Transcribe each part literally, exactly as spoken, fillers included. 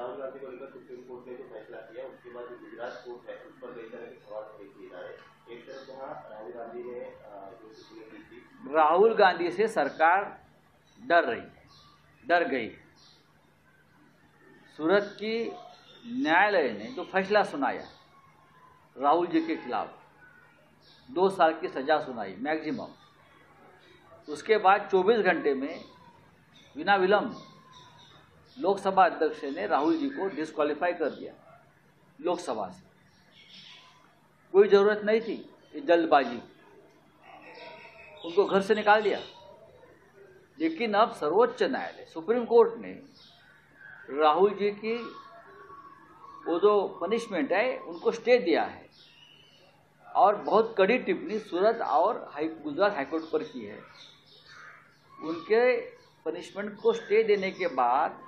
राहुल गांधी को लेकर supreme court ने जो फैसला किया उसके बाद जो गुजरात कोर्ट है उस पर कई तरह के सवाल खड़े किए जा रहे हैं। एक तरफ जहाँ राहुल गांधी ने जो टिप्पणी की थी, राहुल गांधी से सरकार डर रही है, डर गई है। सूरत की न्यायालय ने जो फैसला सुनाया राहुल जी के खिलाफ, दो साल की सजा सुनाई मैक्सिमम, उसके बाद चौबीस घंटे में बिना विलंब लोकसभा अध्यक्ष ने राहुल जी को डिस्क्वालीफाई कर दिया लोकसभा से। कोई ज़रूरत नहीं थी ये जल्दबाजी, उनको घर से निकाल दिया। लेकिन अब सर्वोच्च न्यायालय सुप्रीम कोर्ट ने राहुल जी की वो जो पनिशमेंट है उनको स्टे दिया है और बहुत कड़ी टिप्पणी सूरत और हाई गुजरात हाईकोर्ट पर की है। उनके पनिशमेंट को स्टे देने के बाद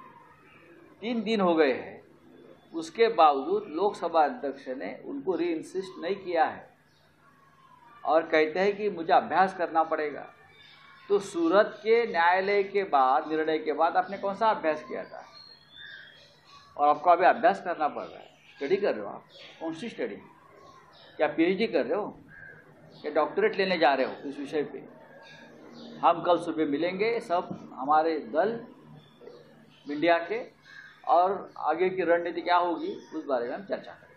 तीन दिन हो गए हैं, उसके बावजूद लोकसभा अध्यक्ष ने उनको री इंसिस्ट नहीं किया है और कहते हैं कि मुझे अभ्यास करना पड़ेगा। तो सूरत के न्यायालय के बाद निर्णय के बाद आपने कौन सा अभ्यास किया था और आपको अभी अभ्यास करना पड़ रहा है? स्टडी कर रहे हो आप, कौन सी स्टडी? क्या पीएचडी कर रहे हो या डॉक्टरेट लेने जा रहे हो इस विषय पे? हम कल सुबह मिलेंगे सब हमारे दल इंडिया के और आगे की रणनीति क्या होगी उस बारे में हम चर्चा करेंगे।